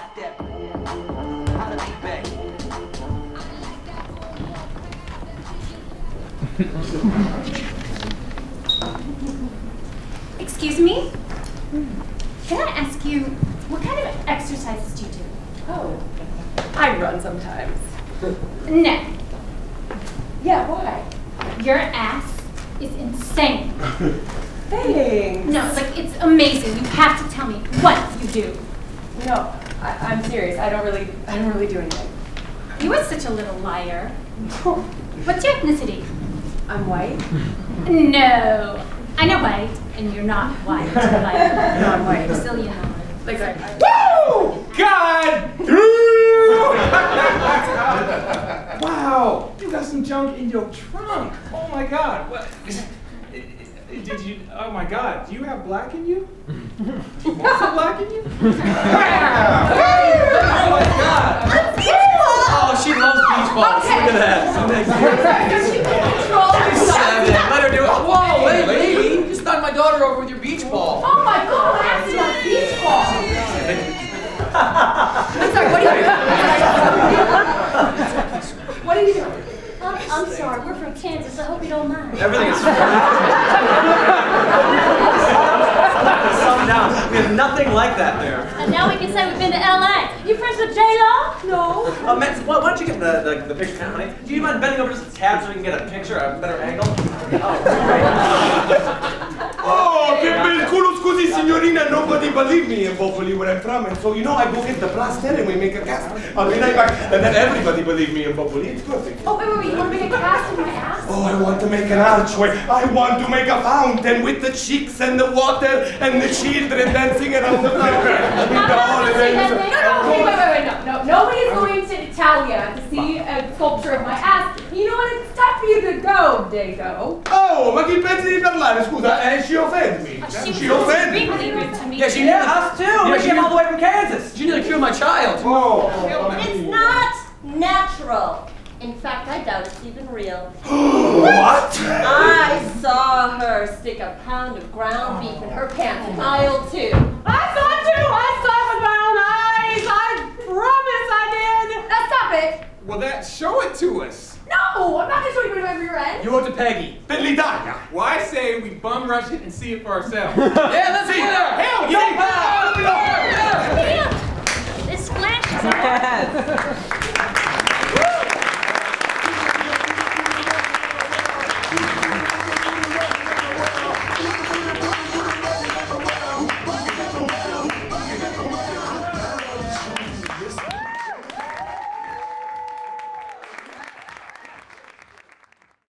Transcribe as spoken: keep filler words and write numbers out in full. got that. How to be back. Excuse me? Can I ask you, what kind of exercises do you do? Oh, I run sometimes. No. Yeah, why? Your ass is insane. Thanks. No, like, it's amazing. You have to tell me what you do. No, I, I'm serious. I don't really, I don't really do anything. You are such a little liar. What's your ethnicity? I'm white. No, I know white, and you're not white. You're like, no, I'm white. Priscilla Howard. Like, I, I, woo! God! Wow! You got some junk in your trunk. Oh my God! What? Did you? Oh my God! Do you have black in you? What's the black in you? Oh my God! I'm beautiful. Oh, she loves beach balls. Okay. Look at that. So next year. She can control herself. Let her do it. Whoa, wait, lady! You just knocked my daughter over with your beach ball. Oh my God! That's not a beach ball. I'm sorry. What are you doing? What are you doing? I'm, I'm sorry. We're from Kansas. I hope you don't mind. Everything is. Down. We have nothing like that there. And now we can say we've been to L A. You friends with J-Lo? No. Uh, Matt, why don't you get the, the, the picture down, honey? Do you mind bending over just a tab so we can get a picture, a better angle? Oh, great. Oh, che bel culo, scusi signorina, nobody believe me in Bopoli where I'm from, and so you know I go get the plaster and we make a cast. I'll be right back, and then everybody believe me in Bopoli. It's perfect. Oh, wait, wait, wait, you want to make a cast in my ass? Oh, I want to make an archway. I want to make a fountain with the chicks and the water and the children dancing around the river. No, no, wait, wait, wait, no, no. Nobody's going to Italia to see a sculpture of my ass. You know what? It's time for you to go, Dago. Oh, ma chi pensi di parlare? Scusa, and she offends me. She offends me. Yeah, she did us too. Yeah, we came all the way from Kansas. She nearly killed my child. Oh, it's not natural. In fact, I doubt it's even real. What? I saw her stick a pound of ground beef in her pants in aisle two. I saw two! I saw it with my own eyes! I promise I did! Now stop it! Well, that show it to us. No! I'm not going to show you whatever you're at. You owe it to Peggy. Bellidana. Well, I say we bum rush it and see it for ourselves. Yeah, let's see it! Hell, you ain't power! This flash is